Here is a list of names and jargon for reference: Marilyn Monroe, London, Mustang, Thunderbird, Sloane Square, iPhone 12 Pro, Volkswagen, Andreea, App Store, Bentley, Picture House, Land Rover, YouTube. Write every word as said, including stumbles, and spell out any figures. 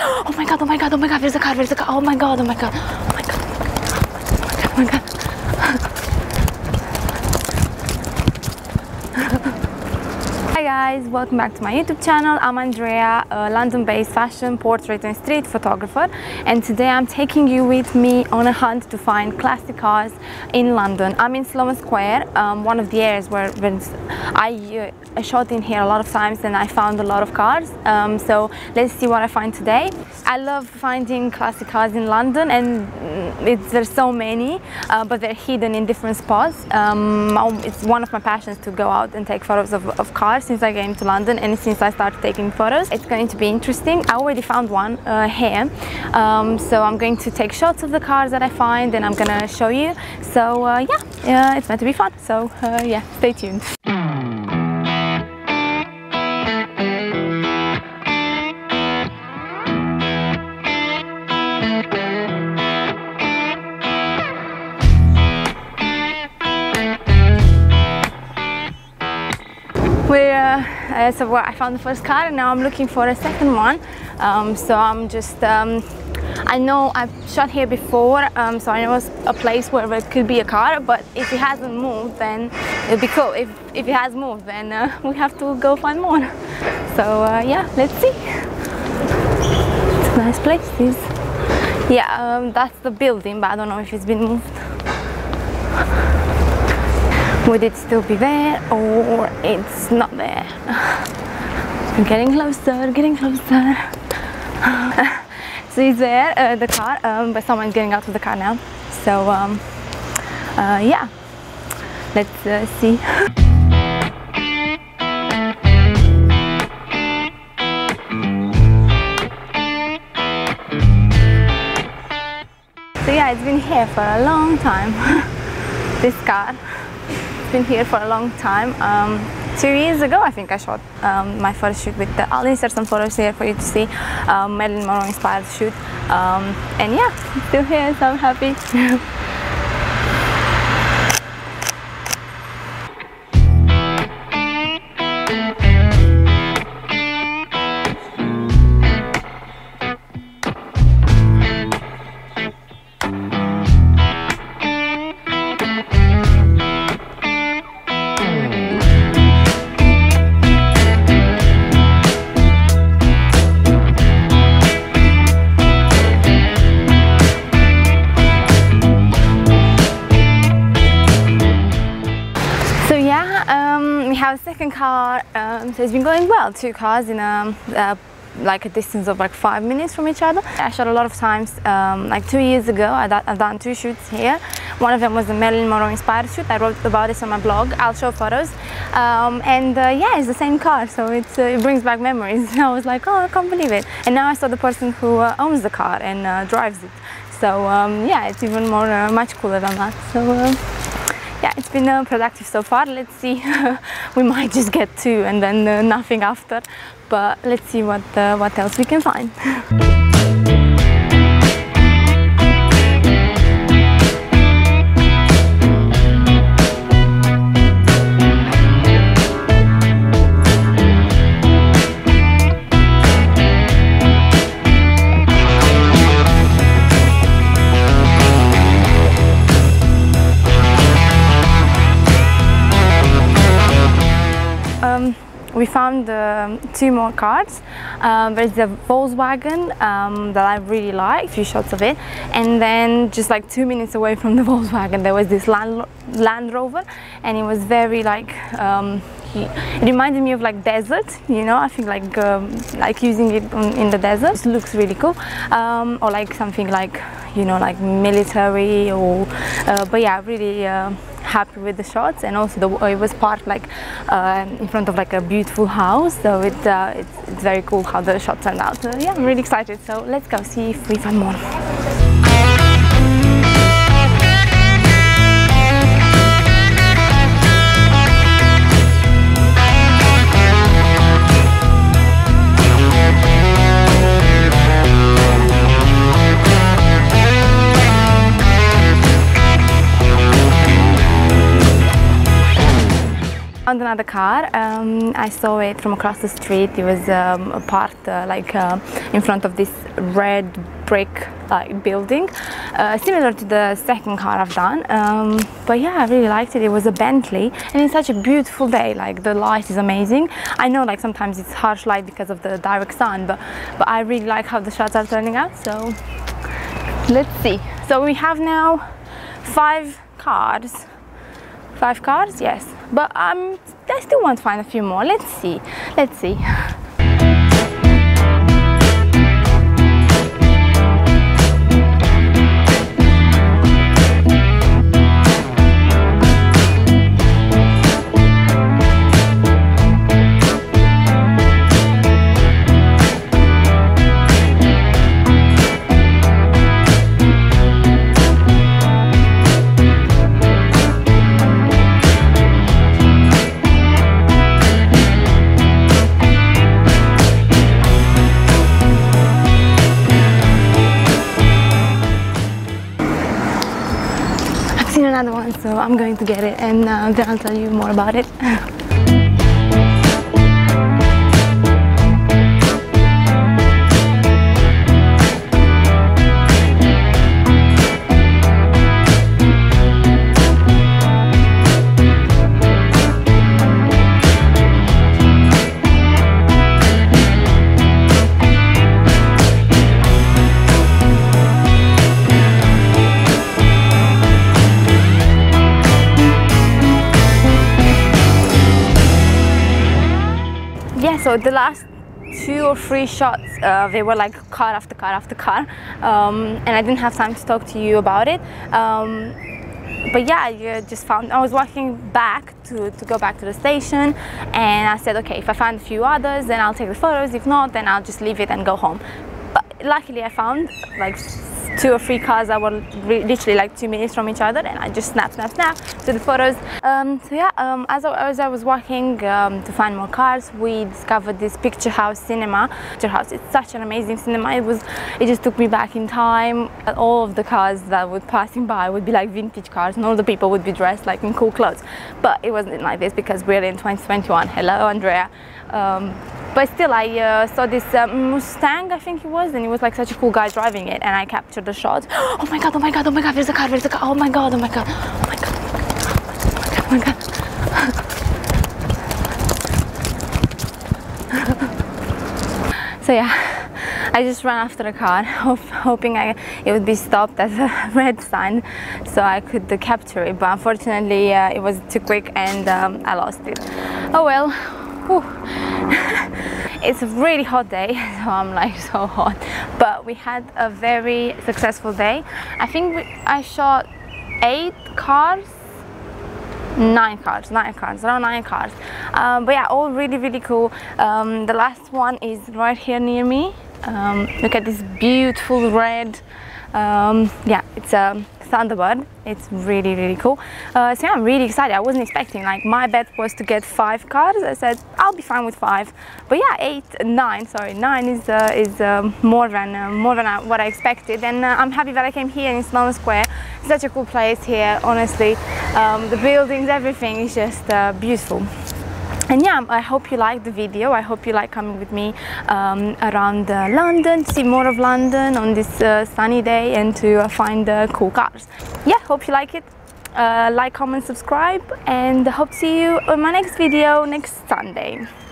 Oh my god, oh my god, oh my god, where's the car, where's the car? Oh my god, oh my god, oh my god, oh my god, oh my god. Hi guys, welcome back to my YouTube channel. I'm Andrea, a London-based fashion, portrait and street photographer, and today I'm taking you with me on a hunt to find classic cars in London. I'm in Sloane Square, um, one of the areas where I uh, shot in here a lot of times and I found a lot of cars, um, so let's see what I find today. I love finding classic cars in London, and it's, there's so many, uh, but they're hidden in different spots. Um, it's one of my passions to go out and take photos of, of cars since I came to London and since I started taking photos. It's going to be interesting. I already found one uh, here, um, so I'm going to take shots of the cars that I find and I'm gonna show you. So uh, yeah, uh, it's meant to be fun, so uh, yeah, stay tuned. Uh, so well, I found the first car and now I'm looking for a second one, um, so I'm just um, I know I've shot here before, um, so I know it's a place where it could be a car, but if it hasn't moved then it'll be cool. If, if it has moved then uh, we have to go find more. So uh, yeah, let's see. It's a nice place, this. Yeah, um, that's the building, but I don't know if it's been moved. Would it still be there or it's not there? I'm getting closer, getting closer. So it's there, uh, the car, um, but someone's getting out of the car now. So um, uh, yeah, let's uh, see. So yeah, it's been here for a long time, this car. Been here for a long time. Um, two years ago I think I shot um, my first shoot with the, I'll insert some photos here for you to see, um, Marilyn Monroe inspired shoot, um, and yeah, it's still here, so I'm happy. Second car, um, so it's been going well. Two cars in a, uh, like a distance of like five minutes from each other. I shot a lot of times, um, like two years ago I do, I've done two shoots here. One of them was the Marilyn Monroe inspired shoot. I wrote about this on my blog, I'll show photos, um, and uh, yeah, it's the same car, so it's, uh, it brings back memories. I was like, oh, I can't believe it, and now I saw the person who uh, owns the car and uh, drives it, so um, yeah, it's even more uh, much cooler than that. So uh, yeah, it's been uh, productive so far. Let's see, we might just get two and then uh, nothing after, but let's see what, uh, what else we can find. We found um, two more cars. Um, there's the Volkswagen um, that I really like, a few shots of it, and then just like two minutes away from the Volkswagen there was this Land, Land Rover, and it was very like, um, it reminded me of like desert, you know, I think like um, like using it on, in the desert. It looks really cool, um, or like something like, you know, like military or, uh, but yeah, really uh, happy with the shots, and also the, it was parked like uh, in front of like a beautiful house, so it, uh, it's, it's very cool how the shot turned out. So yeah, I'm really excited, so let's go see if we find more. another car. Um, I saw it from across the street. It was um, a parked uh, like uh, in front of this red brick like building, uh, similar to the second car I've done. Um, but yeah, I really liked it. It was a Bentley, and it's such a beautiful day. Like the light is amazing. I know like sometimes it's harsh light because of the direct sun, but but I really like how the shots are turning out. So let's see. So we have now five cars. Five cars, yes. But um, I still want to find a few more. Let's see. Let's see. Another one, so I'm going to get it and uh, then I'll tell you more about it. So the last two or three shots, uh, they were like car after car after car, um, and I didn't have time to talk to you about it. Um, but yeah, I just found, I was walking back to, to go back to the station, and I said, okay, if I find a few others, then I'll take the photos. If not, then I'll just leave it and go home. But luckily I found like two or three cars that were literally like two minutes from each other, and I just snap, snap, snap to the photos. Um, so yeah, um, as, I, as I was walking um, to find more cars, we discovered this Picture House cinema. Picture House, it's such an amazing cinema. It was, it just took me back in time. All of the cars that would passing by would be like vintage cars, and all the people would be dressed like in cool clothes. But it wasn't like this because we're in twenty twenty-one. Hello, Andrea. Um, But still, I uh, saw this uh, Mustang, I think it was, and it was like such a cool guy driving it, and I captured the shot. Oh my god, oh my god, oh my god, there's a car, there's a car, oh my god, oh my god, oh my god, oh my god, oh my god. So yeah, I just ran after the car, hoping I, it would be stopped as a red sign, so I could uh, capture it, but unfortunately uh, it was too quick and um, I lost it. Oh well. It's a really hot day, so I'm like so hot, but we had a very successful day. I think we, I shot eight cars, nine cars, nine cars, around nine cars. Um, but yeah, all really, really cool. Um, the last one is right here near me. Um, look at this beautiful red. Um, yeah, it's a um, Thunderbird. It's really, really cool. Uh, so yeah, I'm really excited. I wasn't expecting, like my bet was to get five cars. I said I'll be fine with five, but yeah, eight, nine. Sorry, nine is uh, is uh, more than uh, more than I, what I expected, and uh, I'm happy that I came here in Sloane Square. It's such a cool place here, honestly. Um, the buildings, everything is just uh, beautiful. And yeah, I hope you liked the video. I hope you like coming with me um, around uh, London, to see more of London on this uh, sunny day, and to uh, find uh, cool cars. Yeah, hope you like it. Uh, like, comment, subscribe, and hope to see you on my next video next Sunday.